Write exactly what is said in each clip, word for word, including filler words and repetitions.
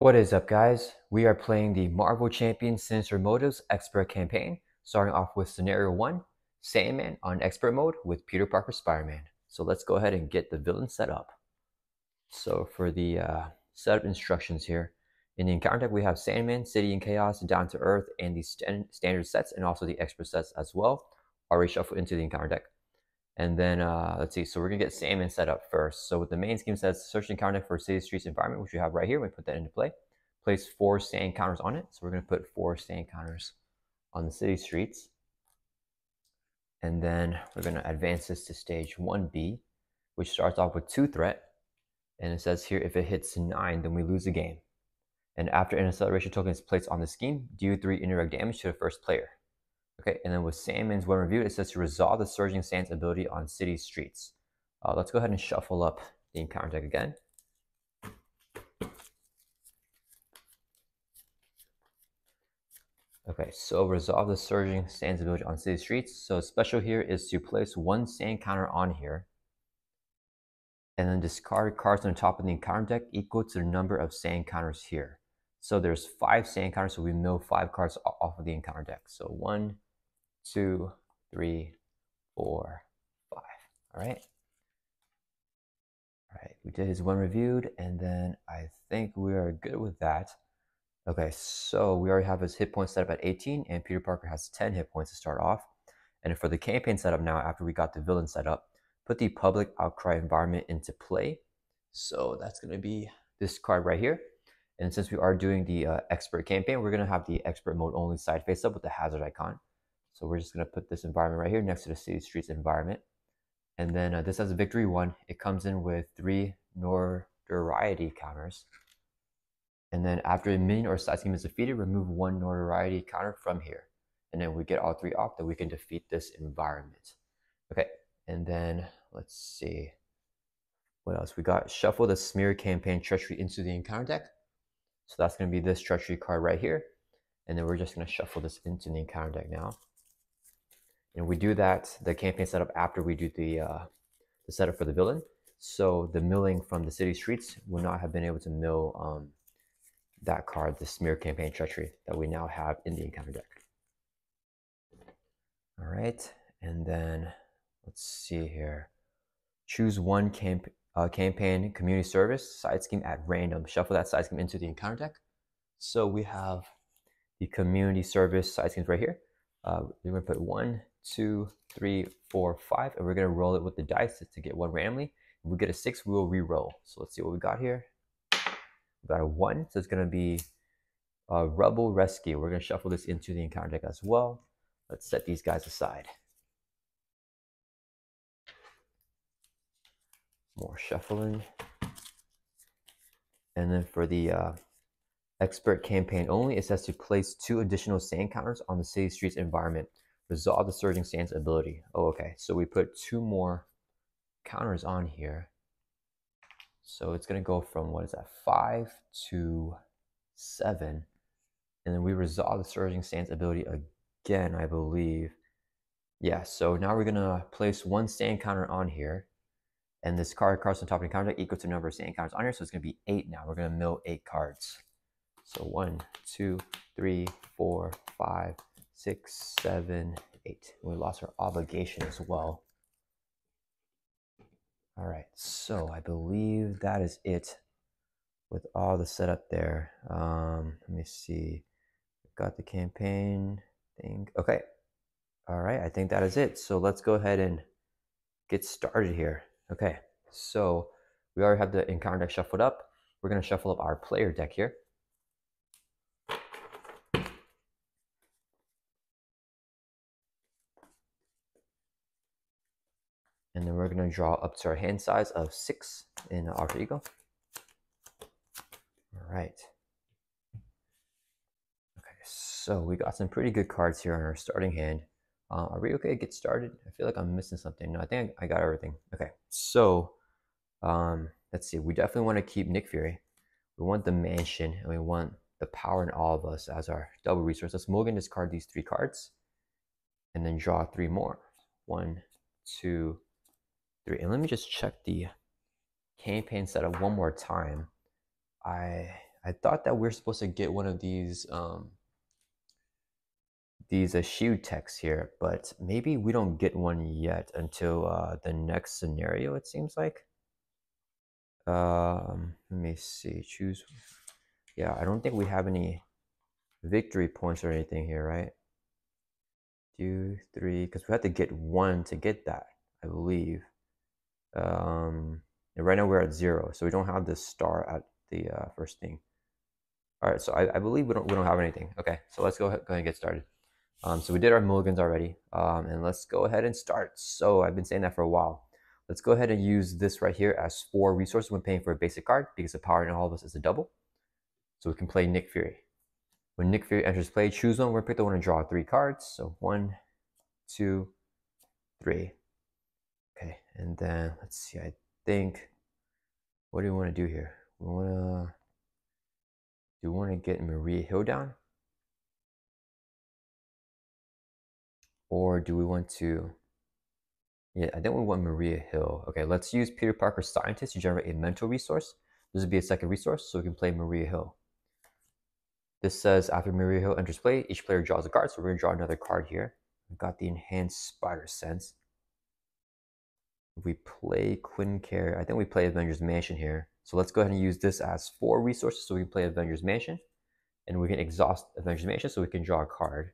What is up, guys? We are playing the Marvel Champions Sinister Motives Expert Campaign, starting off with Scenario one, Sandman on Expert Mode with Peter Parker Spider-Man. So let's go ahead and get the villain set up. So for the uh, setup instructions here, in the encounter deck we have Sandman, City in Chaos, Down to Earth, and the stand standard sets, and also the expert sets as well, are reshuffled into the encounter deck. And then, uh, let's see, so we're gonna get Sandman set up first. So with the main scheme says, search and counter for city, streets, environment, which we have right here. We put that into play. Place four sand counters on it. So we're gonna put four sand counters on the city streets. And then we're gonna advance this to stage one B, which starts off with two threat. And it says here, if it hits nine, then we lose the game. And after an acceleration token is placed on the scheme, do three indirect damage to the first player. Okay, and then with Sandman's Web Review, it says to resolve the Surging Sand's ability on city streets. Uh, let's go ahead and shuffle up the encounter deck again. Okay, so resolve the Surging Sand's ability on city streets. So special here is to place one sand counter on here, and then discard cards on the top of the encounter deck equal to the number of sand counters here. So there's five sand counters, so we mill five cards off of the encounter deck. So one, two, three, four, five. All right. All right, we did his one reviewed, and then I think we are good with that. Okay, so we already have his hit points set up at eighteen, and Peter Parker has ten hit points to start off. And for the campaign setup now, after we got the villain set up, put the Public Outcry environment into play. So that's going to be this card right here. And since we are doing the uh, expert campaign, we're going to have the expert mode only side face up with the hazard icon. So we're just going to put this environment right here next to the city streets environment. And then uh, this has a victory one. It comes in with three notoriety counters. And then after a minion or side scheme is defeated, remove one notoriety counter from here. And then we get all three off, that we can defeat this environment. Okay. And then let's see what else we got. Shuffle the Smear Campaign Treachery into the encounter deck. So that's going to be this treachery card right here. And then we're just going to shuffle this into the encounter deck now. And we do that, the campaign setup, after we do the, uh, the setup for the villain. So the milling from the city streets would not have been able to mill um, that card, the Smear Campaign Treachery, that we now have in the encounter deck. All right. And then let's see here. Choose one campaign. Uh, campaign, community service, side scheme at random. Shuffle that side scheme into the encounter deck. So we have the community service side schemes right here. Uh, we're going to put one, two, three, four, five, and we're going to roll it with the dice to get one randomly. If we get a six, we will re-roll. So let's see what we got here. We got a one, so it's going to be uh, Rubble Rescue. We're going to shuffle this into the encounter deck as well. Let's set these guys aside. More shuffling. And then for the uh, expert campaign only, it says to place two additional sand counters on the city streets environment. Resolve the Surging Sand's ability. Oh, okay. So we put two more counters on here. So it's going to go from, what is that, five to seven. And then we resolve the Surging Sand's ability again, I believe. Yeah, so now we're going to place one sand counter on here. And this card cards on top of the encounter deck equal to the number of sand counters on here. So it's going to be eight now. We're going to mill eight cards. So one, two, three, four, five, six, seven, eight. We lost our obligation as well. All right. So I believe that is it with all the setup there. Um, let me see. We've got the campaign thing. Okay. All right. I think that is it. So let's go ahead and get started here. Okay, so we already have the encounter deck shuffled up. We're going to shuffle up our player deck here. And then we're going to draw up to our hand size of six in Alter Ego. All right. Okay, so we got some pretty good cards here on our starting hand. Uh, are we okay to get started? I feel like I'm missing something. No, I think I got everything. Okay, so um, let's see. We definitely want to keep Nick Fury. We want the mansion, and we want the power in all of us as our double resource. Let's mulligan discard these three cards, and then draw three more. One, two, three. And let me just check the campaign setup one more time. I I I thought that we're supposed to get one of these um these uh, shield texts here, but maybe we don't get one yet until uh the next scenario, it seems like. Um let me see, choose. Yeah, I don't think we have any victory points or anything here, right? Two, three, because we have to get one to get that, I believe. Um and right now we're at zero, so we don't have the star at the uh, first thing. All right, so I, I believe we don't we don't have anything. Okay, so let's go ahead, go ahead and get started. Um, so we did our mulligans already, um, and let's go ahead and start. So I've been saying that for a while. Let's go ahead and use this right here as four resources when paying for a basic card, because the power in all of us is a double. So we can play Nick Fury. When Nick Fury enters play, choose one. We're going to pick the one and draw three cards. So one, two, three. Okay, and then let's see. I think, what do we want to do here? We want to, do we want to get Maria Hill down? Or do we want to, yeah, I think we want Maria Hill. Okay, let's use Peter Parker Scientist to generate a mental resource. This would be a second resource, so we can play Maria Hill. This says, after Maria Hill enters play, each player draws a card, so we're going to draw another card here. We've got the Enhanced Spider Sense. We play Quinn Care. I think we play Avengers Mansion here. So let's go ahead and use this as four resources, so we can play Avengers Mansion. And we can exhaust Avengers Mansion, so we can draw a card.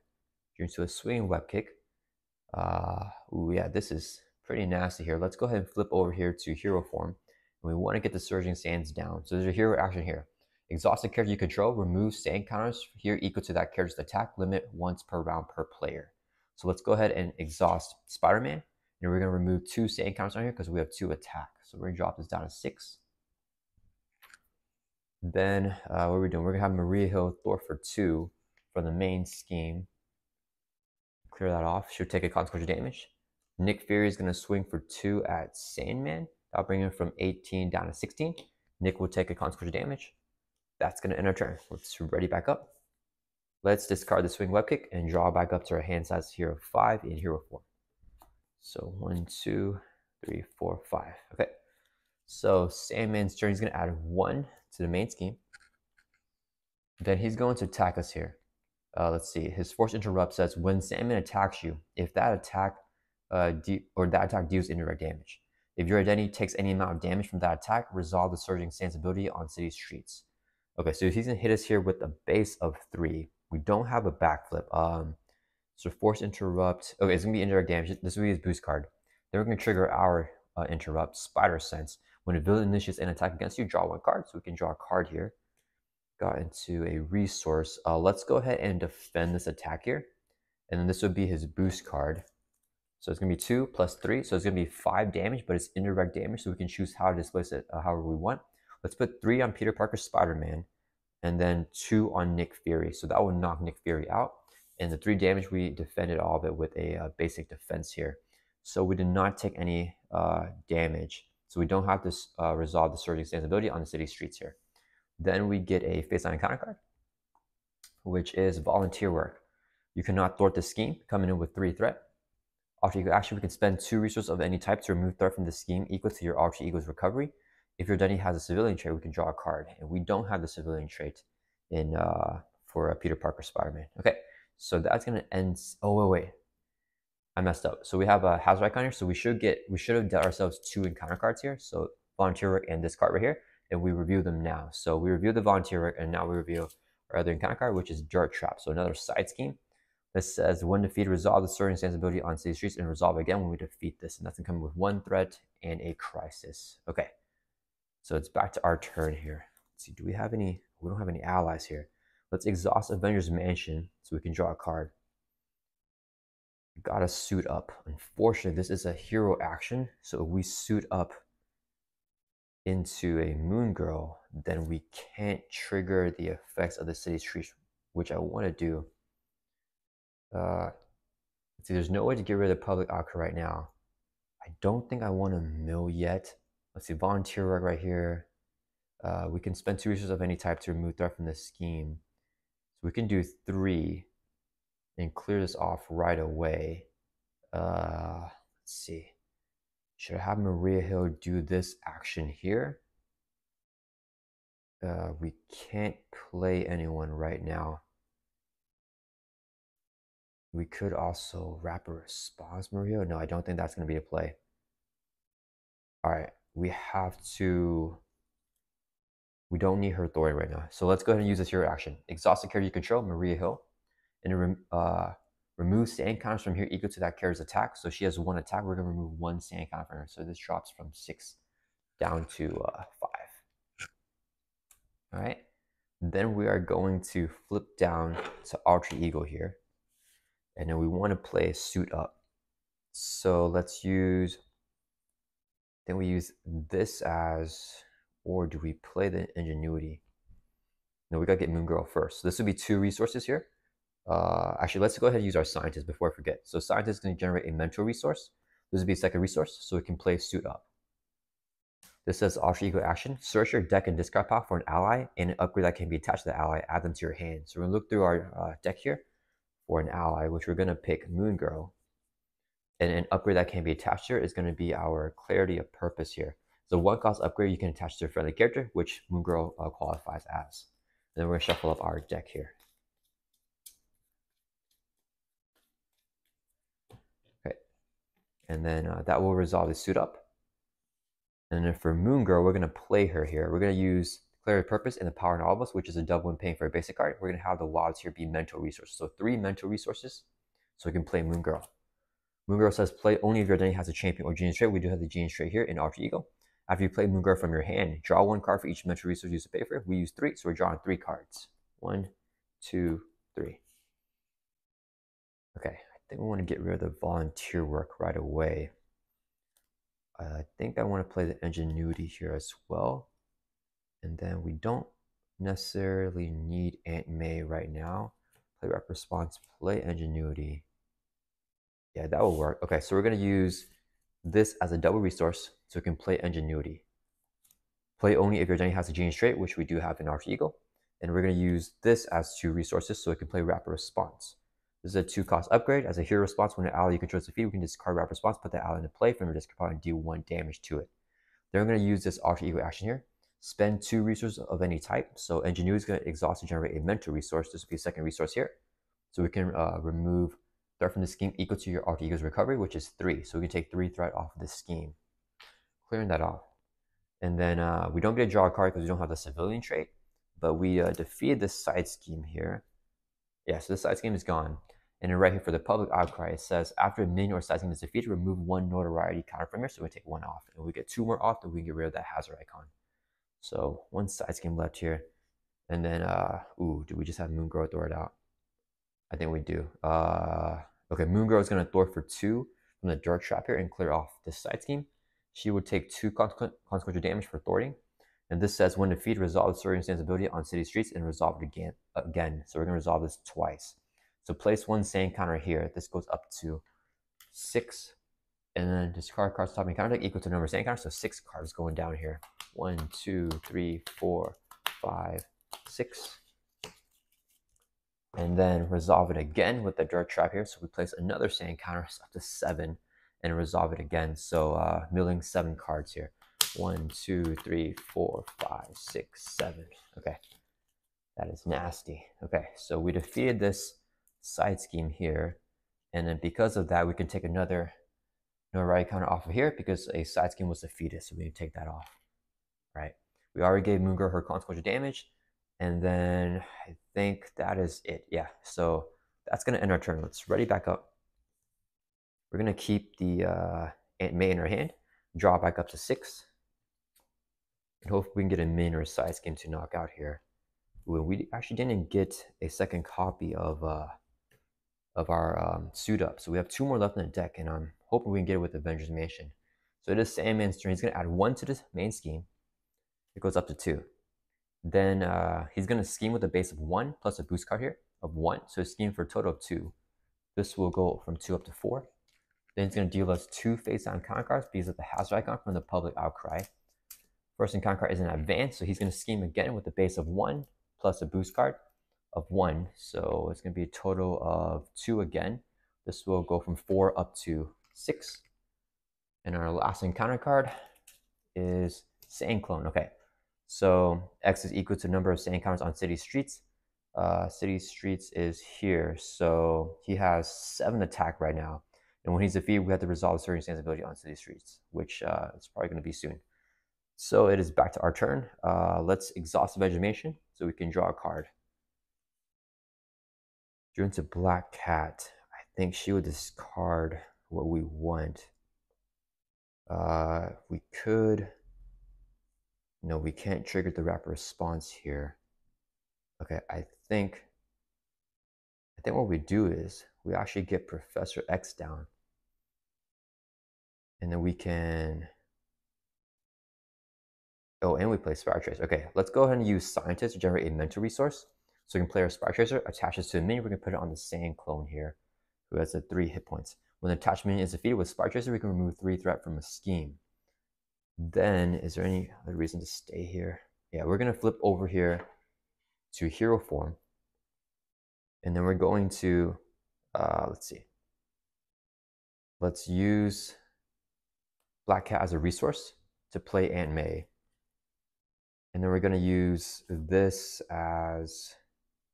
Turn to a Swing Web Kick. Uh, ooh, yeah, this is pretty nasty here. Let's go ahead and flip over here to Hero Form. And we want to get the Surging Sands down. So there's a hero action here. Exhaust the character you control. Remove sand counters here equal to that character's attack limit once per round per player. So let's go ahead and exhaust Spider-Man. And we're going to remove two sand counters on here because we have two attack. So we're going to drop this down to six. Then uh, what are we doing? We're going to have Maria Hill Thor for two for the main scheme. Clear that off. She'll take a consequential damage. Nick Fury is going to swing for two at Sandman. That'll bring him from eighteen down to sixteen. Nick will take a consequential damage. That's going to end our turn. Let's ready back up. Let's discard the Swing Web Kick and draw back up to our hand size hero five in hero four. So one, two, three, four, five. Okay. So Sandman's turn is going to add one to the main scheme. Then he's going to attack us here. Uh, let's see. His force interrupt says when Sandman attacks you, if that attack uh, or that attack deals indirect damage. If your identity takes any amount of damage from that attack, resolve the Surging Sands ability on city streets. Okay, so he's gonna hit us here with a base of three. We don't have a backflip. Um, so force interrupt. Okay, it's gonna be indirect damage. This will be his boost card. Then we're gonna trigger our uh, interrupt Spider Sense. When a villain initiates an attack against you, draw one card. So we can draw a card here. Got into a resource. Uh, let's go ahead and defend this attack here. And then this would be his boost card. So it's going to be two plus three. So it's going to be five damage, but it's indirect damage. So we can choose how to displace it uh, however we want. Let's put three on Peter Parker Spider-Man and then two on Nick Fury. So that will knock Nick Fury out. And the three damage, we defended all of it with a uh, basic defense here. So we did not take any uh, damage. So we don't have to uh, resolve the Surging Sands ability on the city streets here. Then we get a face on encounter card, which is Volunteer Work. You cannot thwart the scheme, coming in with three threat. After you action, we can spend two resources of any type to remove threat from the scheme equal to your alter ego's recovery. If your identity has a civilian trait, we can draw a card, and we don't have the civilian trait in uh, for uh, Peter Parker Spider-Man. Okay, so that's gonna end. Oh wait, wait, I messed up. So we have a hazard icon here, so we should get we should have dealt ourselves two encounter cards here. So Volunteer Work and this card right here. And we review them now. So we review the Volunteer Work, and now we review our other encounter card, which is Dirt Trap. So another side scheme. This says when defeated, resolve the Surging Sands ability on city streets and resolve again when we defeat this. And that's gonna come with one threat and a crisis. Okay, so it's back to our turn here. Let's see, do we have any? We don't have any allies here. Let's exhaust Avengers Mansion so we can draw a card. We gotta suit up. Unfortunately, this is a hero action, so if we suit up into a Moon Girl, then we can't trigger the effects of the city streets, which I want to do. Uh, see, there's no way to get rid of the Public Outcry right now. I don't think I want to mill yet. Let's see, Volunteer Work right here. Uh, we can spend two resources of any type to remove threat from this scheme. So we can do three and clear this off right away. Uh, let's see. Should I have Maria Hill do this action here? Uh, we can't play anyone right now. We could also Rapid Response Maria. No, I don't think that's going to be a play. All right, we have to... We don't need her Thorian right now. So let's go ahead and use this hero action. Exhausted character you control, Maria Hill. And it rem uh, removes sand counters from here equal to that character's attack. So she has one attack. We're going to remove one sand counter from her. So this drops from six down to uh, five. All right. Then we are going to flip down to Alter Ego here. And then we want to play Suit Up. So let's use... Then we use this as... Or do we play the Ingenuity? No, we gotta get Moon Girl first. So this would be two resources here. Uh, actually, let's go ahead and use our Scientist before I forget. So Scientist is gonna generate a mental resource. This would be a second resource, so we can play Suit Up. This says Alter Ego action. Search your deck and discard pile for an ally and an upgrade that can be attached to the ally. Add them to your hand. So we're gonna look through our uh, deck here for an ally, which we're gonna pick Moon Girl. And an upgrade that can be attached here is gonna be our Clarity of Purpose here. So one cost upgrade you can attach to a friendly character, which Moon Girl uh, qualifies as. And then we're going to shuffle up our deck here. Okay. And then uh, that will resolve the Suit Up. And then for Moon Girl, we're going to play her here. We're going to use Clarity of Purpose and the Power in All of Us, which is a double and paying for a basic card. We're going to have the wilds here be mental resources. So three mental resources so we can play Moon Girl. Moon Girl says play only if your identity has a champion or genius trait. We do have the genius trait here in Alter Ego. After you play Moon Girl from your hand, draw one card for each mental resource you use to pay for. We use three, so we're drawing three cards. One, two, three. Okay, I think we want to get rid of the Volunteer Work right away. I think I want to play the Ingenuity here as well. And then we don't necessarily need Aunt May right now. Play Rapid Response, play Ingenuity. Yeah, that will work. Okay, so we're going to use this as a double resource, so we can play Ingenuity. Play only if your identity has a genius trait, which we do have in Alter Ego. And we're going to use this as two resources, so we can play Rapid Response. This is a two-cost upgrade. As a hero response, when an ally you control is defeated, we can discard Rapid Response, put the ally into play from your discard pile, and deal one damage to it. Then we're going to use this Alter Ego action here. Spend two resources of any type. So Ingenuity is going to exhaust and generate a mental resource. This will be a second resource here. So we can uh, remove threat from the scheme equal to your Alter Ego's recovery, which is three. So we can take three threat off of the scheme. Clearing that off. And then uh, we don't get to draw a card because we don't have the civilian trait, but we uh, defeated this side scheme here. Yeah, so this side scheme is gone. And then right here for the Public Outcry, it says after a minion or side scheme is defeated, remove one notoriety counter from here. So we take one off. And we get two more off, then we get rid of that hazard icon. So one side scheme left here. And then, uh, ooh, do we just have Moon Girl throw it out? I think we do. Uh, okay, Moon Girl is going to thwart for two from the Dirt Trap here and clear off this side scheme. She would take two consequential damage for thwarting. And this says when defeated, resolve the circumstance ability on city streets and resolve it again. again. So we're going to resolve this twice. So place one sand counter here. This goes up to six. And then discard cards top and counter deck equal to the number of sand counters. So six cards going down here. One, two, three, four, five, six. And then resolve it again with the Dirt Trap here. So we place another sand counter up to seven and resolve it again. So uh, milling seven cards here. One, two, three, four, five, six, seven. Okay, that is nasty. Okay, so we defeated this side scheme here. And then because of that, we can take another notoriety counter off of here because a side scheme was defeated. So we can take that off, right? We already gave Moon Girl her consequential damage. And then I think that is it. Yeah, so that's going to end our turn. Let's ready back up. We're going to keep the uh, Aunt May in our hand, draw back up to six, and hope we can get a min or a side scheme to knock out here. Ooh, we actually didn't get a second copy of uh, of our um, Suit Up, so we have two more left in the deck, and I'm hoping we can get it with Avengers Mansion. So it is Sandman's turn. He's going to add one to this main scheme. It goes up to two. Then uh, he's going to scheme with a base of one plus a boost card here of one. So he's scheme for a total of two. This will go from two up to four. Then he's going to deal us two face down counter cards because of the hazard icon from the Public Outcry. First encounter card is an advance, so he's going to scheme again with a base of one plus a boost card of one. So it's going to be a total of two again. This will go from four up to six. And our last encounter card is Sand Clone. Okay. So X is equal to number of sand counters on city streets. Uh, city streets is here. So he has seven attack right now. And when he's defeated, we have to resolve certain stand's ability on city streets, which uh, is probably going to be soon. So it is back to our turn. Uh, let's exhaust Vegemation so we can draw a card. Drew into Black Cat. I think she would discard what we want. Uh, we could... No, we can't trigger the rapid response here. Okay, I think... I think what we do is we actually get Professor X down. And then we can... Oh, and we play Spire Tracer. Okay, let's go ahead and use Scientist to generate a mental resource. So we can play our Spire Tracer, attach it to a minion. We're going to put it on the same clone here, who has a three hit points. When the attached minion is defeated with Spire Tracer, we can remove three threat from a scheme. Then, is there any other reason to stay here? Yeah, we're going to flip over here to Hero Form. And then we're going to, uh, let's see. Let's use Black Cat as a resource to play Aunt May. And then we're going to use this as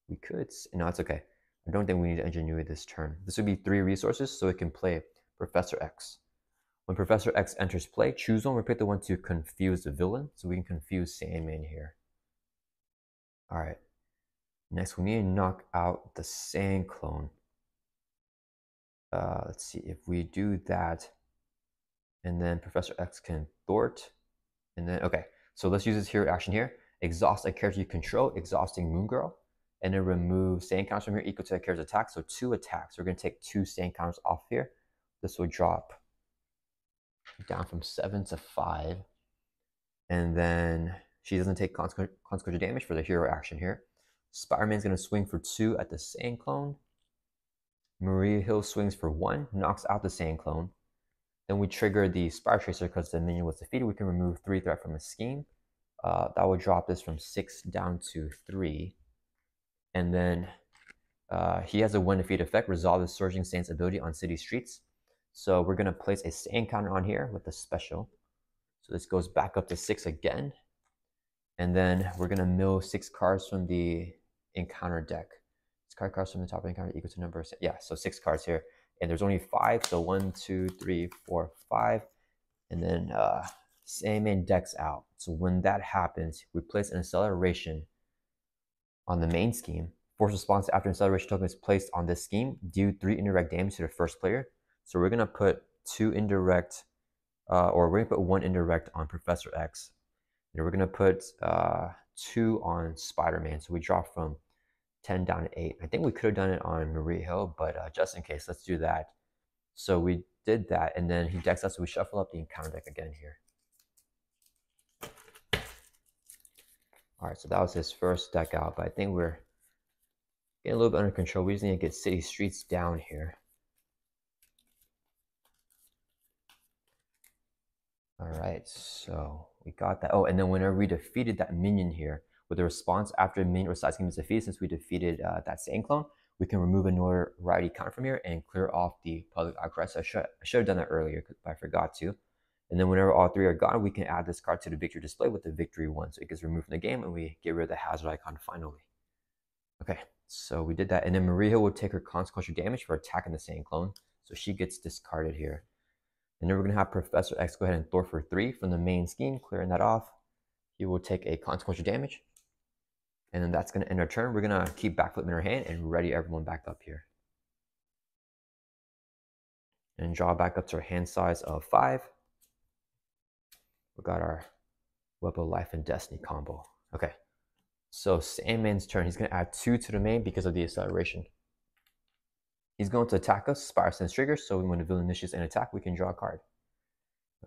we could. No, it's okay. I don't think we need to ingenuity this turn. This would be three resources, so it can play Professor X. When Professor X enters play, choose one. We pick the one to confuse the villain, so we can confuse Sandman here. All right. Next, we need to knock out the Sand Clone. Uh, let's see if we do that, and then Professor X can thwart, and then okay. So let's use this hero action here. Exhaust a character you control, exhausting Moon Girl, and then remove sand counters from here equal to that character's attack. So two attacks. We're going to take two sand counters off here. This will drop down from seven to five, and then she doesn't take consequential damage for the hero action here. Spider-Man's going to swing for two at the Sand Clone. Maria Hill swings for one, knocks out the Sand Clone. Then we trigger the Spire Tracer because the minion was defeated. We can remove three threat from a scheme. Uh, that will drop this from six down to three. And then uh, he has a one defeat effect, resolve the Surging Sand's ability on city streets. So we're going to place a sand counter on here with a special. So this goes back up to six again. And then we're going to mill six cards from the encounter deck. Six card cards from the top of the encounter equal to number. Yeah, so six cards here. And there's only five, so one, two, three, four, five. And then uh, Sandman decks out. So when that happens, we place an acceleration on the main scheme. Force response after an acceleration token is placed on this scheme. Do three indirect damage to the first player. So we're going to put two indirect, uh, or we're going to put one indirect on Professor X. And we're going to put uh, two on Spider-Man. So we drop from ten down to eight. I think we could have done it on Marie Hill, but uh, just in case, let's do that. So we did that, and then he decks us, so we shuffle up the encounter deck again here. All right, so that was his first deck out, but I think we're getting a little bit under control. We just need to get City Streets down here. All right, so we got that. Oh, and then whenever we defeated that minion here, with the response after minion or side scheme is defeated, since we defeated uh, that Sand Clone, we can remove a notoriety counter from here and clear off the Public Outcry. So I should, I should have done that earlier, but I forgot to. And then whenever all three are gone, we can add this card to the victory display with the victory one. So it gets removed from the game, and we get rid of the hazard icon finally. Okay, so we did that. And then Maria will take her consequential damage for attacking the Sand Clone. So she gets discarded here. And then we're going to have Professor X go ahead and throw for three from the main scheme, clearing that off. He will take a consequential damage. And then that's going to end our turn. We're going to keep backflipping her hand and ready everyone back up here. And draw back up to our hand size of five. We got our Web of Life and Destiny combo. Okay. So Sandman's turn. He's going to add two to the main because of the acceleration. He's going to attack us, Spire Sense trigger, so when the villain initiates an attack, we can draw a card.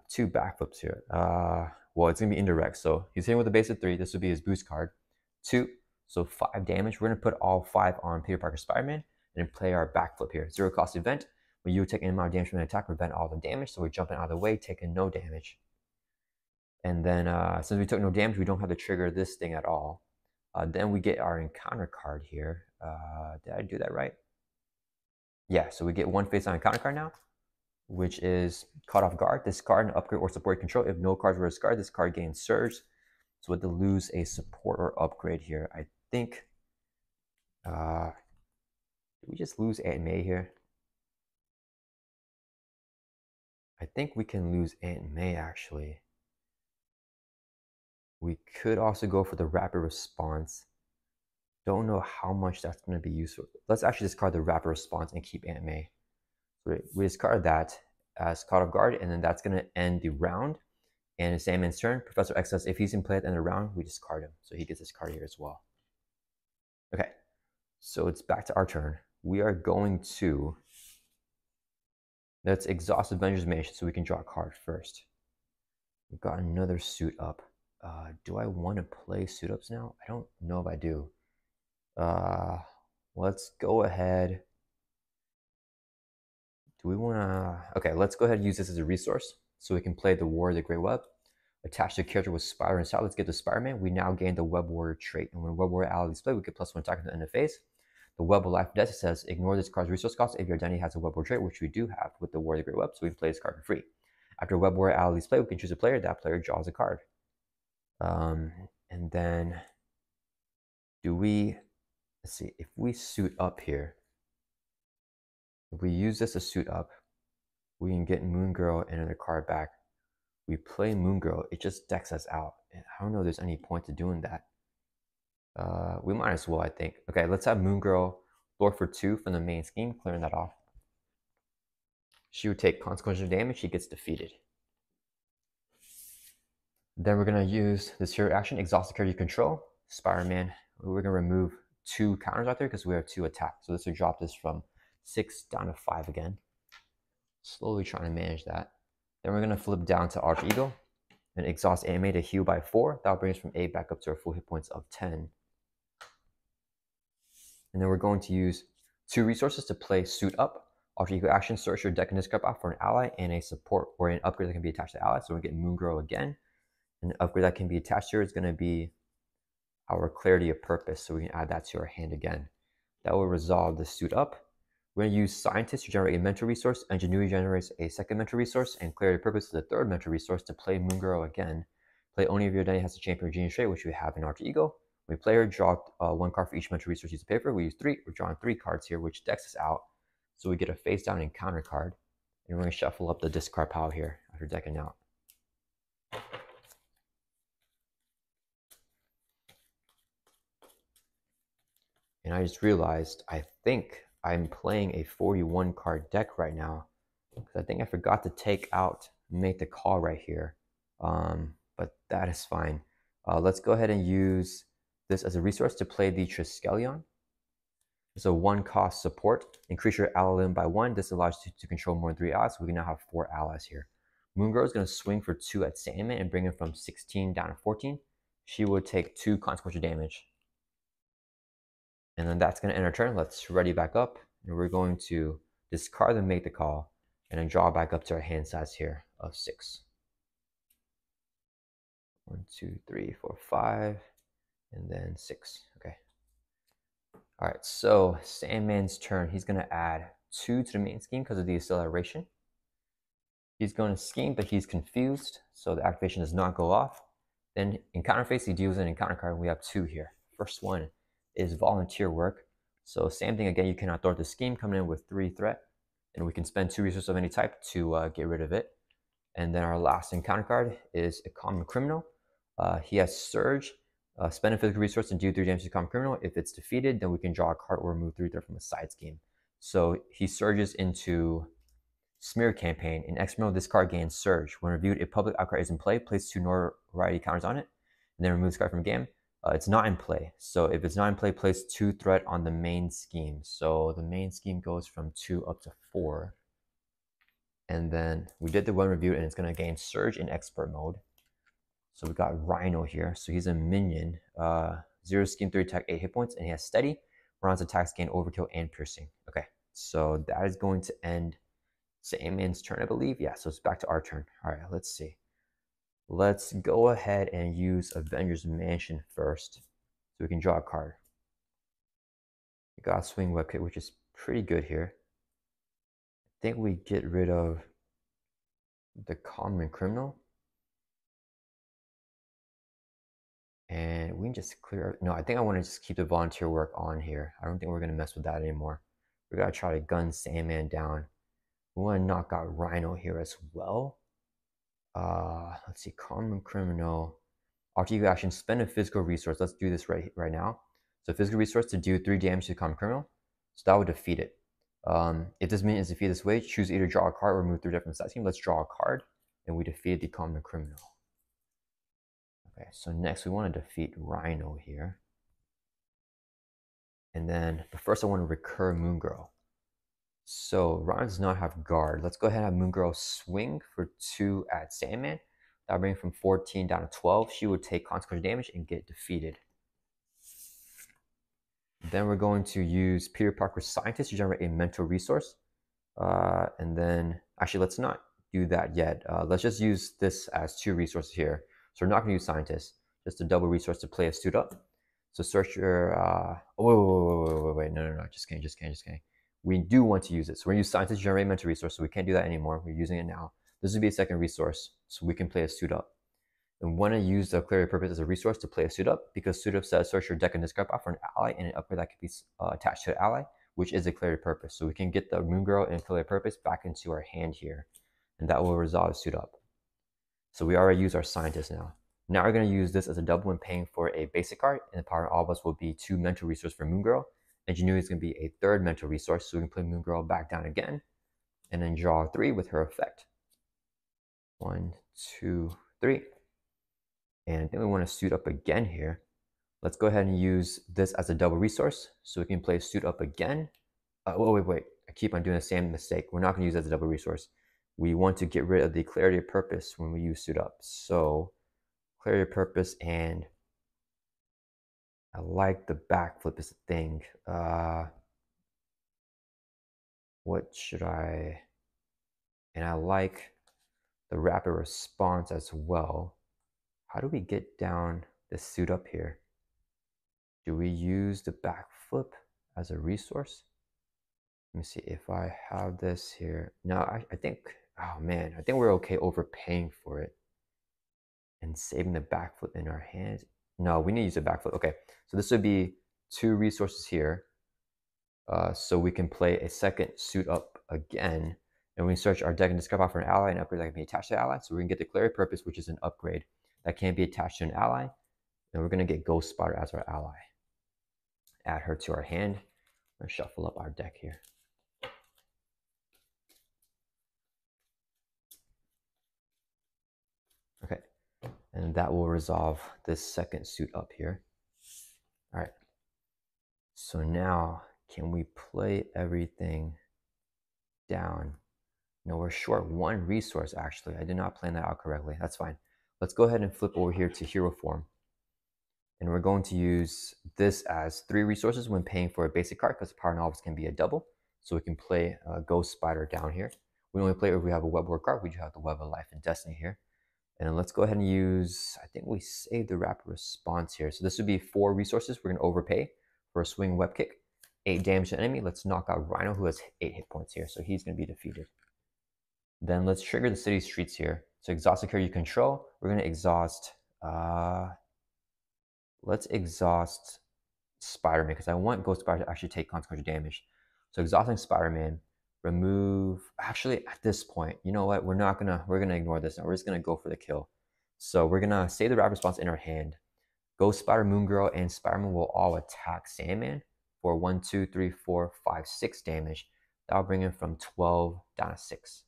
Two backflips here. Uh, well, it's going to be indirect, so he's hitting with a base of three. This would be his boost card. Two, so five damage. We're going to put all five on Peter Parker Spider-Man and then play our backflip here. Zero cost event. When you take an amount of damage from an attack, prevent all the damage, so we're jumping out of the way, taking no damage. And then uh, since we took no damage, we don't have to trigger this thing at all. Uh, then we get our encounter card here. Uh, did I do that right? Yeah, so we get one face-on encounter card now, which is Caught Off Guard. This card and upgrade or support control. If no cards were discarded, this card gains Surge. So we have to lose a support or upgrade here. I think, uh, did we just lose Aunt May here? I think we can lose Aunt May actually. We could also go for the Rapid Response. Don't know how much that's going to be useful. Let's actually discard the Rapid Response and keep Aunt May. So we discard that as caught off guard, and then that's going to end the round. And in Sandman's turn, Professor X says if he's in play at the end of the round, we discard him. So he gets this card here as well. Okay, so it's back to our turn. We are going to... let's exhaust Avengers Mansion so we can draw a card first. We've got another Suit Up. Uh, do I want to play Suit Ups now? I don't know if I do. Uh, let's go ahead. Do we want to... okay, let's go ahead and use this as a resource so we can play the War of the Great Web. Attach the character with Spider and Sal. Let's get the Spider-Man. We now gain the Web Warrior trait. And when Web Warrior ally is played, we get plus one attack at the end of the phase. The Web of Life and Destiny says, ignore this card's resource cost if your identity has a Web Warrior trait, which we do have with the War of the Great Web, so we can play this card for free. After Web Warrior ally is played, we can choose a player. That player draws a card. Um, and then do we... let's see, if we suit up here, if we use this to suit up, we can get Moon Girl and another card back. We play Moon Girl, it just decks us out. And I don't know if there's any point to doing that. Uh, we might as well, I think. Okay, let's have Moon Girl lure for two from the main scheme, clearing that off. She would take consequential damage, she gets defeated. Then we're going to use this hero action, exhaust the character you control, Spider-Man. We're going to remove two counters out there because we have two attacks. So this would drop this from six down to five again. Slowly trying to manage that. Then we're going to flip down to Arch Eagle and exhaust A M A to heal by four. That'll bring us from eight back up to our full hit points of ten. And then we're going to use two resources to play Suit Up. Arch Eagle action, search your deck and discard out for an ally and a support or an upgrade that can be attached to allies. So we get Moon Girl again. An upgrade that can be attached here is going to be our Clarity of Purpose, so we can add that to our hand again. That will resolve the Suit Up. We're going to use Scientist to generate a mental resource, Ingenuity generates a second mental resource, and Clarity of Purpose is the third mental resource to play Moon Girl again. Play only if your identity has a champion or genius trait, which we have in Alter Ego. When we play her, draw uh, one card for each mental resource use of paper. We use three, we're drawing three cards here, which decks us out. So we get a face down and counter card, and we're going to shuffle up the discard pile here after decking out. And I just realized, I think I'm playing a forty-one card deck right now, because I think I forgot to take out, make the call right here. Um, but that is fine. Uh, let's go ahead and use this as a resource to play the Triskelion. It's a one cost support. Increase your ally limit by one. This allows you to, to control more than three allies. We can now have four allies here. Moon Girl is going to swing for two at Sandman and bring him from sixteen down to fourteen. She will take two consequential damage. And then that's going to end our turn. Let's ready back up. And we're going to discard and make the call. And then draw back up to our hand size here of six. One, two, three, four, five. And then six. Okay. All right. So Sandman's turn. He's going to add two to the main scheme because of the acceleration. He's going to scheme, but he's confused. So the activation does not go off. Then in counter phase, he deals an encounter card. And we have two here. First one is Volunteer Work. So same thing again, you cannot thwart the scheme, coming in with three threat, and we can spend two resources of any type to uh, get rid of it. And then our last encounter card is a Common Criminal. Uh, he has Surge, uh, spend a physical resource and do three damage to Common Criminal. If it's defeated, then we can draw a card or remove three threat from the side scheme. So he surges into Smear Campaign. In X-Criminal, this card gains Surge. When reviewed, if Public Outcry is in play, place two notoriety counters on it, and then remove this card from the game. Uh, it's not in play. So if it's not in play, place two threat on the main scheme. So the main scheme goes from two up to four. And then we did the one review, and it's going to gain Surge in expert mode. So we got Rhino here. So he's a minion. Uh, zero scheme, three attack, eight hit points, and he has steady. Ron's attacks gain overkill and piercing. Okay, so that is going to end Sandman's turn, I believe. Yeah, so it's back to our turn. All right, let's see. Let's go ahead and use Avengers Mansion first, so we can draw a card. We got Swing Web Kick, which is pretty good here. I think we get rid of the Common Criminal. And we can just clear, no, I think I want to just keep the volunteer work on here. I don't think we're going to mess with that anymore. We're going to try to gun Sandman down. We want to knock out Rhino here as well. Uh, let's see, Common Criminal. After you action, spend a physical resource. Let's do this right, right now. So physical resource to do three damage to the Common Criminal. So that would defeat it. Um, if this minion is defeated this way, choose either draw a card or move through different stats. Let's draw a card, and we defeated the Common Criminal. Okay, so next we want to defeat Rhino here. And then, but first I want to recur Moon Girl. So Rhino does not have guard. Let's go ahead and have Moon Girl swing for two at Sandman. That'll bring from fourteen down to twelve. She would take consequential damage and get defeated. Then we're going to use Peter Parker's Scientist to generate a mental resource. Uh, and then, actually, let's not do that yet. Uh, let's just use this as two resources here. So we're not going to use Scientist, just a double resource to play a Suit Up. So search your, uh, oh, wait, wait, wait, wait, wait, no, no, no, just kidding, just kidding, just kidding. We do want to use it. So we're going to use Scientist to generate a mental resource, so we can't do that anymore. We're using it now. This would be a second resource, so we can play a Suit Up. And want to use the Clarity of Purpose as a resource to play a Suit Up, because Suit Up says search your deck and discard pile for an ally and an upgrade that can be uh, attached to the ally, which is a Clarity of Purpose. So we can get the Moon Girl and Clarity of Purpose back into our hand here, and that will resolve Suit Up. So we already use our Scientist now. Now we're going to use this as a double when paying for a basic card, and the power of all of us will be two mental resource for Moon Girl. Ingenuity is going to be a third mental resource, so we can play Moon Girl back down again, and then draw three with her effect. One, two, three. And then we want to Suit Up again here. Let's go ahead and use this as a double resource, so we can play Suit Up again. Uh, oh, wait, wait, I keep on doing the same mistake. We're not going to use it as a double resource. We want to get rid of the Clarity of Purpose when we use Suit Up. So Clarity of Purpose, and I like the backflip is a thing. Uh, what should I, and I like the Rapid Response as well. How do we get down the Suit Up here? Do we use the backflip as a resource? Let me see if I have this here. No, I, I think, oh man, I think we're okay overpaying for it and saving the backflip in our hands. No, we need to use a backflip. Okay, so this would be two resources here. Uh, so we can play a second Suit Up again, and we can search our deck and discard pile for an ally and upgrade that can be attached to the ally. So we can get the Clarity of Purpose, which is an upgrade that can be attached to an ally. And we're going to get Ghost Spider as our ally. Add her to our hand. We're going to shuffle up our deck here. Okay, and that will resolve this second Suit Up here. All right, so now can we play everything down? No, we're short one resource actually. I did not plan that out correctly. That's fine. Let's go ahead and flip over here to Hero Form. And we're going to use this as three resources when paying for a basic card, because Power Novels can be a double. So we can play uh, Ghost Spider down here. We only play if we have a Web Work card. We do have the Web of Life and Destiny here. And let's go ahead and use, I think we saved the Rapid Response here. So this would be four resources. We're going to overpay for a Swing Web Kick. Eight damage to enemy. Let's knock out Rhino, who has eight hit points here. So he's going to be defeated. Then let's trigger the city streets here. So exhaust the character you control. We're going to exhaust, uh, let's exhaust Spider-Man, because I want Ghost Spider to actually take consequential damage. So exhausting Spider-Man, remove, actually at this point, you know what, we're not going to, we're going to ignore this now. We're just going to go for the kill. So we're going to save the Rapid Response in our hand. Ghost Spider, Moon Girl, and Spider-Man will all attack Sandman for one, two, three, four, five, six damage. That'll bring it from twelve down to six.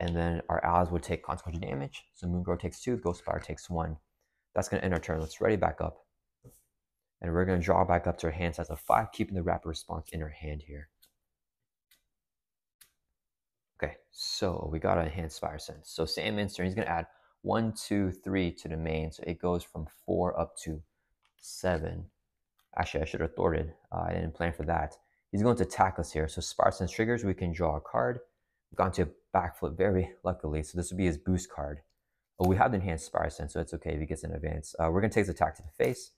And then our allies would take consequential damage. So Moon Girl takes two, Ghost Spider takes one. That's going to end our turn. Let's ready back up. And we're going to draw back up to our hand size of five, keeping the Rapid Response in our hand here. Okay, so we got a hand Spider Sense. So Sandman's turn, he's going to add one, two, three to the main. So it goes from four up to seven. Actually, I should have thwarted. Uh, I didn't plan for that. He's going to attack us here. So Spider Sense triggers, we can draw a card. Gone to backflip very luckily, so this would be his boost card. Oh, we have the enhanced Spider Sense, so it's okay if he gets an advance. Uh, we're going to take his attack to the face,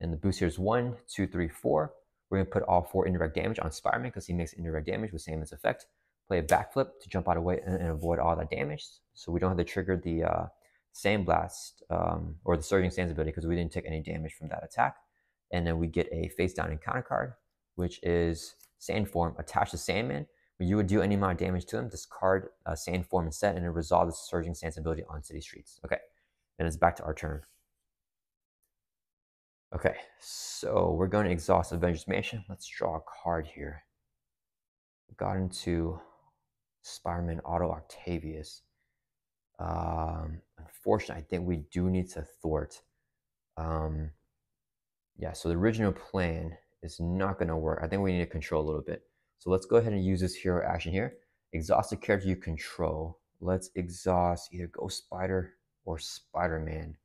and the boost here is one, two, three, four. We're going to put all four indirect damage on Spider-Man because he makes indirect damage with Sandman's effect. Play a backflip to jump out of the way and, and avoid all that damage, so we don't have to trigger the uh, Sandblast, um, or the Surging Sands ability, because we didn't take any damage from that attack. And then we get a face down encounter card, which is Sand Form attached to Sandman. When you would do any amount of damage to him, discard uh, Sand Form instead, and it resolves the Surging Sands ability on city streets. Okay, and it's back to our turn. Okay, so we're going to exhaust Avengers Mansion. Let's draw a card here. We got into Spider-Man Otto Octavius. Um, unfortunately, I think we do need to thwart. Um, yeah, so the original plan is not going to work. I think we need to control a little bit. So let's go ahead and use this hero action here. Exhaust the character you control. Let's exhaust either Ghost Spider or Spider-Man.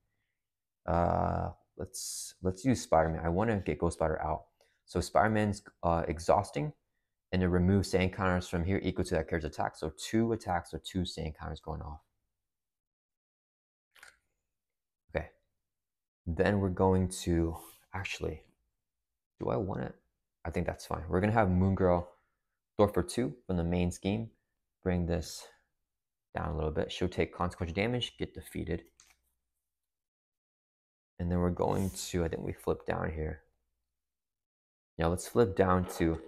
Uh... Let's let's use Spider-Man. I want to get Ghost Spider out. So Spider-Man's uh, exhausting, and it removes sand counters from here equal to that character's attack. So two attacks or two sand counters going off. Okay. Then we're going to actually. Do I want it? I think that's fine. We're gonna have Moon Girl door for two from the main scheme. Bring this down a little bit. She'll take consequential damage. Get defeated. And then we're going to, I think we flip down here. Now let's flip down to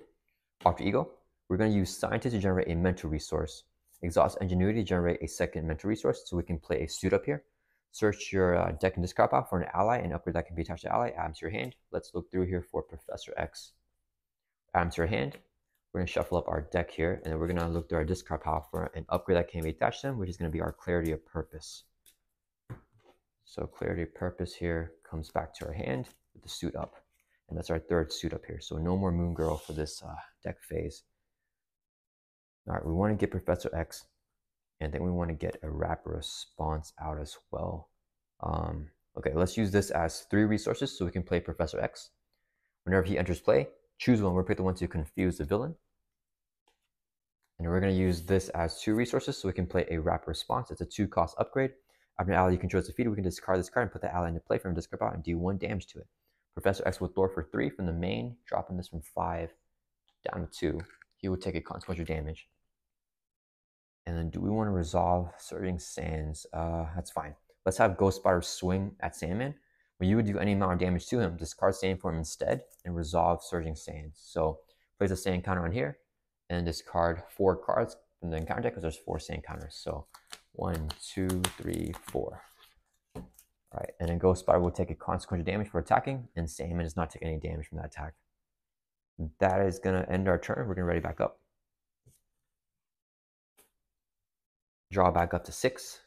Alter Ego. We're going to use Scientist to generate a mental resource. Exhaust Ingenuity to generate a second mental resource, so we can play a Suit Up here. Search your uh, deck and discard pile for an ally, and upgrade that can be attached to ally. Add to your hand. Let's look through here for Professor X. Add to your hand. We're going to shuffle up our deck here, and then we're going to look through our discard pile for an upgrade that can be attached to them, which is going to be our Clarity of Purpose. So Clarity of Purpose here comes back to our hand with the Suit Up. And that's our third Suit Up here. So no more Moon Girl for this uh, deck phase. All right, we want to get Professor X. And then we want to get a Rapid Response out as well. Um, okay, let's use this as three resources so we can play Professor X. Whenever he enters play, choose one. We'll pick the one to confuse the villain. And we're going to use this as two resources so we can play a Rapid Response. It's a two cost upgrade. After an ally you control is defeated, we can discard this card and put the ally into play from discard pile and do one damage to it. Professor X will door for three from the main, dropping this from five down to two. He will take a consequential damage. And then do we want to resolve Surging Sands? Uh, that's fine. Let's have Ghost Spider swing at Sandman. When you would do any amount of damage to him, discard Sand Form instead and resolve Surging Sands. So place a sand counter on here and discard four cards from the encounter deck because there's four sand counters. So One, two, three, four. All right, and then Ghost Spider will take a consequential damage for attacking, and Sandman does not take any damage from that attack. That is going to end our turn. We're going to ready back up. Draw back up to six.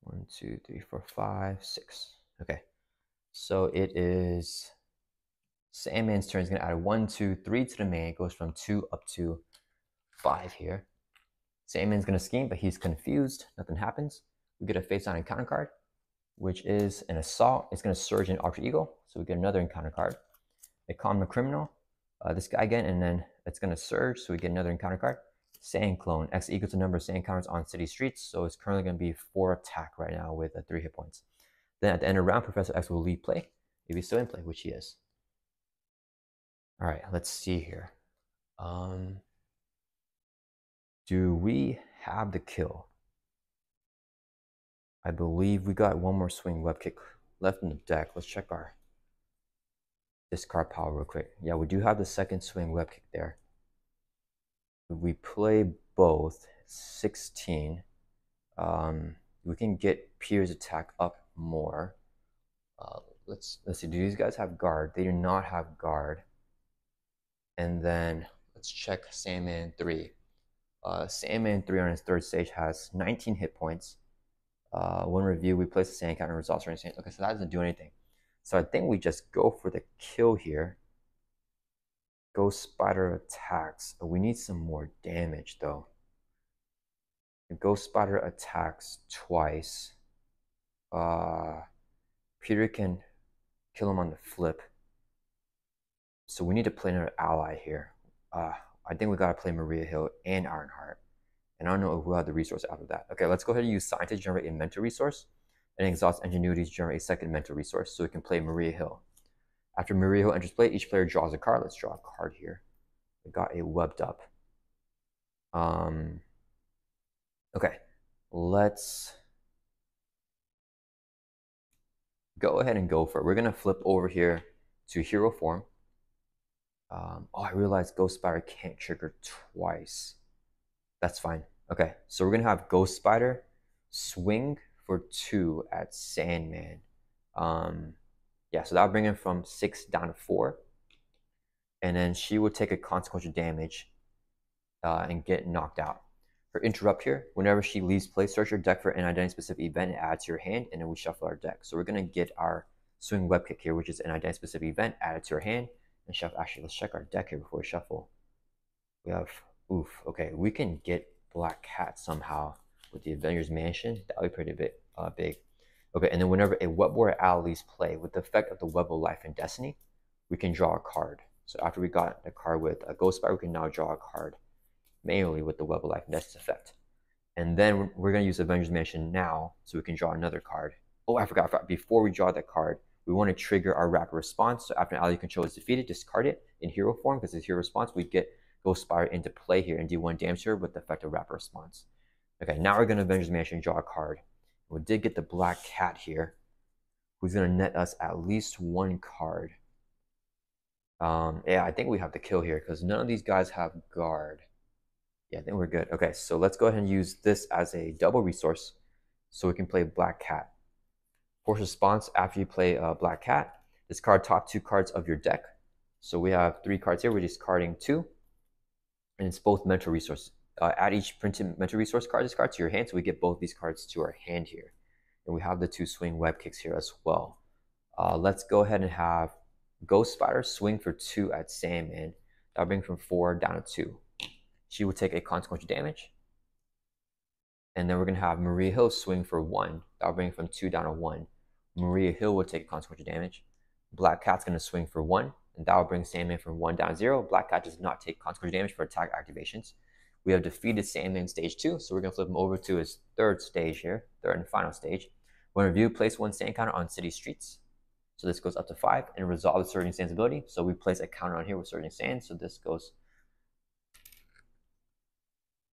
One, two, three, four, five, six. Okay, so it is Sandman's turn. He's going to add one, two, three to the main. It goes from two up to five here. Sandman's going to scheme, but he's confused. Nothing happens. We get a face-down encounter card, which is an assault. It's going to surge in Alter Ego, so we get another encounter card. A Common Criminal, uh, this guy again, and then it's going to surge, so we get another encounter card. Sand Clone, X equals the number of sand counters on city streets, so it's currently going to be four attack right now with uh, three hit points. Then at the end of the round, Professor X will leave play, if he's still in play, which he is. All right, let's see here. Um... Do we have the kill? I believe we got one more Swing Web Kick left in the deck. Let's check our discard pile real quick. Yeah, we do have the second Swing Web Kick there. We play both, sixteen. Um, we can get Peter's attack up more. Uh, let's, let's see, do these guys have guard? They do not have guard. And then let's check Sandman three. Uh, Sandman three on his third stage has nineteen hit points. Uh, one review, we place a sand counter and resolve Surging Sands. Okay, so that doesn't do anything. So I think we just go for the kill here. Ghost Spider attacks. Oh, we need some more damage though. Ghost Spider attacks twice. Uh, Peter can kill him on the flip. So we need to play another ally here. Uh, I think we gotta play Maria Hill and Ironheart. And I don't know if we'll have the resource after that. Okay, let's go ahead and use Science to generate a mental resource and exhaust Ingenuity to generate a second mental resource so we can play Maria Hill. After Maria Hill enters play, each player draws a card. Let's draw a card here. We got a Webbed Up. Um, okay, let's go ahead and go for it. We're going to flip over here to hero form. Um, oh, I realized Ghost Spider can't trigger twice. That's fine. Okay, so we're going to have Ghost Spider swing for two at Sandman. Um, yeah, so that'll bring him from six down to four. And then she will take a consequential damage uh, and get knocked out. For interrupt here, whenever she leaves play, search your deck for an identity-specific event and add to your hand, and then we shuffle our deck. So we're going to get our Swing Web Kick here, which is an identity-specific event, added to your hand, and shuffle. Actually, let's check our deck here before we shuffle. We have, oof, okay, we can get Black Cat somehow with the Avengers Mansion. That would be pretty bit, uh, big. Okay, and then whenever a Web Warrior allies play, with the effect of the Web of Life and Destiny, we can draw a card. So after we got the card with a Ghost Spider, we can now draw a card manually with the Web of Life and Destiny effect. And then we're going to use Avengers Mansion now so we can draw another card. Oh, I forgot, I forgot. Before we draw that card, we want to trigger our Rapid Response. So after an ally control is defeated, discard it in hero form because it's hero response. We get Ghost Spider into play here and do one damage here with the effect of Rapid Response. Okay, now we're going to Avengers Mansion and draw a card. We did get the Black Cat here, who's going to net us at least one card. Um, yeah, I think we have to kill here because none of these guys have guard. Yeah, I think we're good. Okay, so let's go ahead and use this as a double resource so we can play Black Cat. Force response after you play uh, Black Cat. Discard top two cards of your deck. So we have three cards here. We're discarding two. And it's both mental resources. Uh, add each printed mental resource card, discard to your hand. So we get both these cards to our hand here. And we have the two Swing Web Kicks here as well. Uh, let's go ahead and have Ghost Spider swing for two at Sandman. That'll bring from four down to two. She will take a consequential damage. And then we're going to have Maria Hill swing for one. That'll bring from two down to one. Maria Hill will take consequential damage. Black Cat's going to swing for one. And that will bring Sandman from one down to zero. Black Cat does not take consequential damage for attack activations. We have defeated Sandman stage two. So we're going to flip him over to his third stage here. Third and final stage. When reviewed, place one sand counter on city streets. So this goes up to five. And resolve the Surging Sand's ability. So we place a counter on here with Surging Sand. So this goes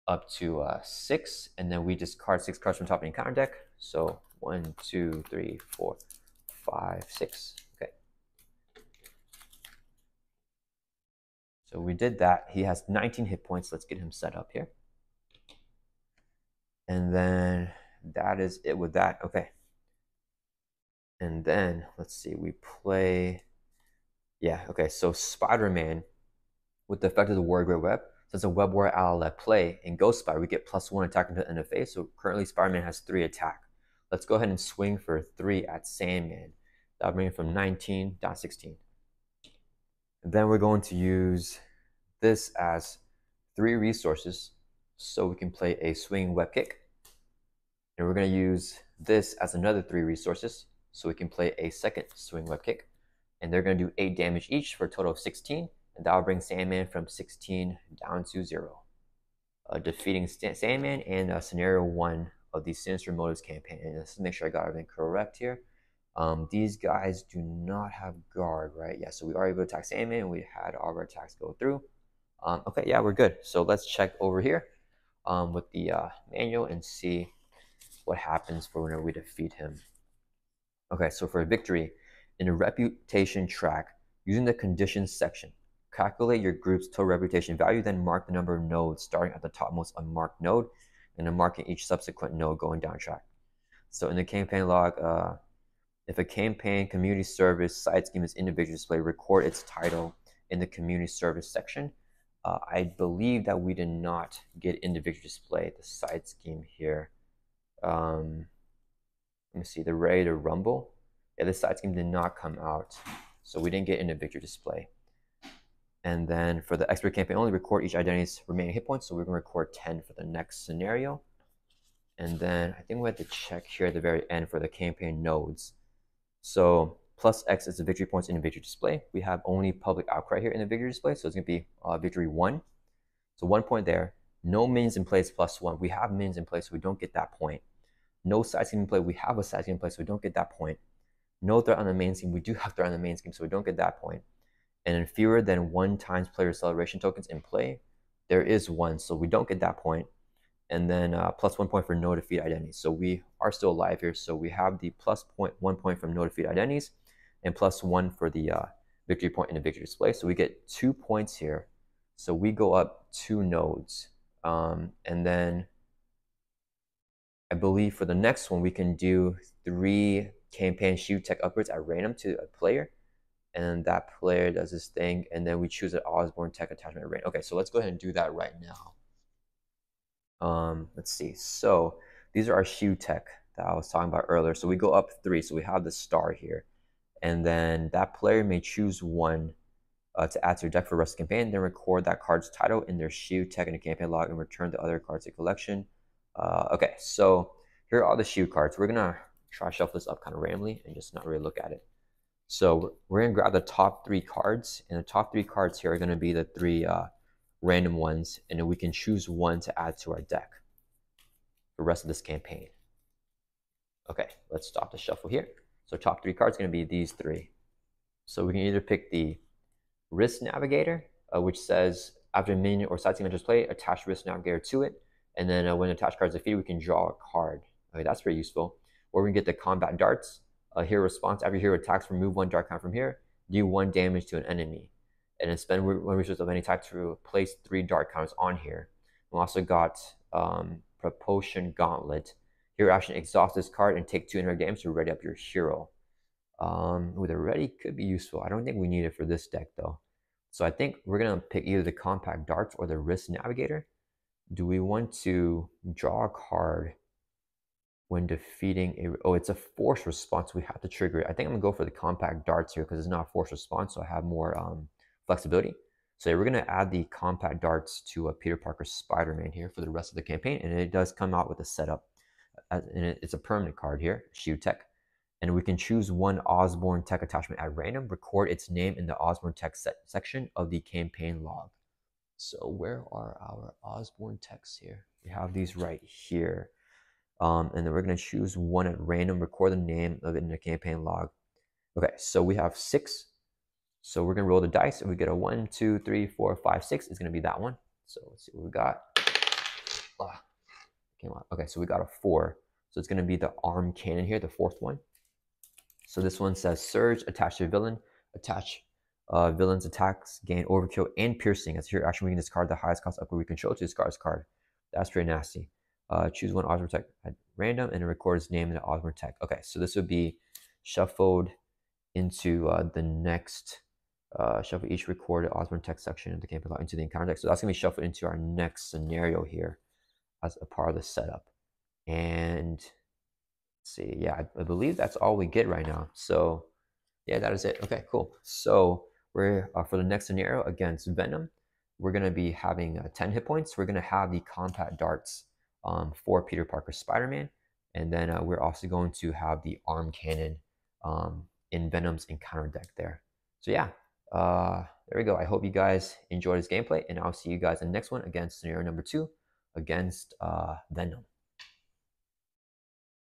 up to uh, six, and then we discard six cards from top of the encounter deck. So one, two, three, four, five, six. Okay. So we did that. He has nineteen hit points. Let's get him set up here. And then that is it with that. Okay. And then let's see, we play. Yeah. Okay. So Spider-Man with the effect of the War of the Great Web. So it's a Web Warrior ally at play. In Ghost Spider, we get plus one attack until the end of phase. So currently, Spider-Man has three attack. Let's go ahead and swing for three at Sandman. That'll bring it from nineteen down to sixteen. And then we're going to use this as three resources so we can play a Swing Web Kick. And we're going to use this as another three resources so we can play a second Swing Web Kick. And they're going to do eight damage each for a total of sixteen. And that will bring Sandman from sixteen down to zero. Uh, defeating St Sandman and uh, Scenario one of the Sinister Motives campaign. And let's make sure I got everything correct here. Um, these guys do not have guard, right? Yeah, so we already go attack Sandman and we had all of our attacks go through. Um, okay, yeah, we're good. So let's check over here um, with the uh, manual and see what happens for whenever we defeat him. Okay, so for a victory, in the reputation track, using the conditions section, calculate your group's total reputation value, then mark the number of nodes starting at the topmost unmarked node, and then marking each subsequent node going down track. So in the campaign log, uh, if a campaign, community service, site scheme is individual display, record its title in the community service section. Uh, I believe that we did not get individual display, the site scheme here. Um, let me see, the Ready to Rumble. Yeah, the site scheme did not come out, so we didn't get individual display. And then for the expert campaign only, record each identity's remaining hit points. So we're going to record ten for the next scenario. And then I think we had to check here at the very end for the campaign nodes. So plus X is the victory points in the victory display. We have only Public Outcry here in the victory display. So it's going to be uh, victory one. So one point there. No minions in place plus one. We have minions in place, so we don't get that point. No side scheme in play. We have a side scheme in place, so we don't get that point. No threat on the main scheme. We do have threat on the main scheme, so we don't get that point. And in fewer than one times player celebration tokens in play, there is one, so we don't get that point. and then uh, plus one point for no defeat identities. So we are still alive here. So we have the plus point, one point from no defeat identities and plus one for the uh, victory point in the victory display. So we get two points here. So we go up two nodes. Um, and then I believe for the next one, we can do three campaign shoot tech upgrades at random to a player. And that player does this thing. And then we choose an Osborne tech attachment at random. Okay, so let's go ahead and do that right now. Um, let's see. So these are our shoe tech that I was talking about earlier. So we go up three. So we have the star here. And then that player may choose one uh, to add to their deck for the rest of the campaign. Then record that card's title in their shoe tech in the campaign log and return the other cards to the collection. Uh, okay, so here are all the shoe cards. We're going to try to shuffle this up kind of randomly and just not really look at it. So we're going to grab the top three cards. And the top three cards here are going to be the three... Uh, random ones, and then we can choose one to add to our deck for the rest of this campaign. Okay, let's stop the shuffle here. So top three cards are going to be these three. So we can either pick the Wrist Navigator, uh, which says after a minion or side team enters play, attach Wrist Navigator to it, and then uh, when attached cards are defeated, we can draw a card. Okay, that's pretty useful. Or we can get the Combat Darts, a hero response. After your hero attacks, remove one dart count from here, do one damage to an enemy. And then spend one resource of any type to place three dart counters on here. We also got um, Propulsion Gauntlet. Hero action, exhaust this card and take two inner damage to ready up your hero. Um, ooh, the ready could be useful. I don't think we need it for this deck though. So I think we're gonna pick either the Compact Darts or the Wrist Navigator. Do we want to draw a card when defeating a... Oh, it's a force response. We have to trigger it. I think I'm gonna go for the Compact Darts here because it's not a force response, so I have more... Um, flexibility. So we're going to add the Compact Darts to a Peter Parker Spider-Man here for the rest of the campaign, and it does come out with a setup, and it's a permanent card here, Shoe Tech, and we can choose one Osborne Tech attachment at random, record its name in the Osborne Tech set section of the campaign log. So where are our Osborne Techs here? We have these right here, um, and then we're going to choose one at random, record the name of it in the campaign log. Okay, so we have six. So we're going to roll the dice, and we get a one, two, three, four, five, six. It's going to be that one. So let's see what we got. Ah, came out. Okay, so we got a four. So it's going to be the Arm Cannon here, the fourth one. So this one says, Surge, attach to a villain. Attach uh, villain's attacks, gain overkill and piercing. As your action, we can discard the highest cost upgrade we control to discard this card. That's pretty nasty. Uh, choose one Osborne Tech at random, and record its name in the Osborne Tech. Okay, so this would be shuffled into uh, the next... Uh, shuffle each recorded Osborne Tech section of the campaign log into the encounter deck. So that's going to be shuffled into our next scenario here as a part of the setup. And let's see, yeah, I, I believe that's all we get right now. So yeah, that is it. Okay, cool. So we're uh, for the next scenario against Venom, we're going to be having uh, ten hit points. We're going to have the Compact Darts um, for Peter Parker Spider-Man. And then uh, we're also going to have the Arm Cannon um, in Venom's encounter deck there. So yeah. Uh, there we go. I hope you guys enjoyed this gameplay, and I'll see you guys in the next one against scenario number two against uh, Venom.